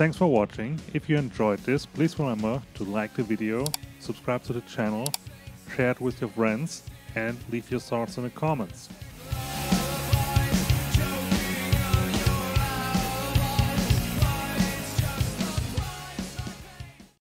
Thanks for watching. If you enjoyed this, please remember to like the video, subscribe to the channel, share it with your friends, and leave your thoughts in the comments.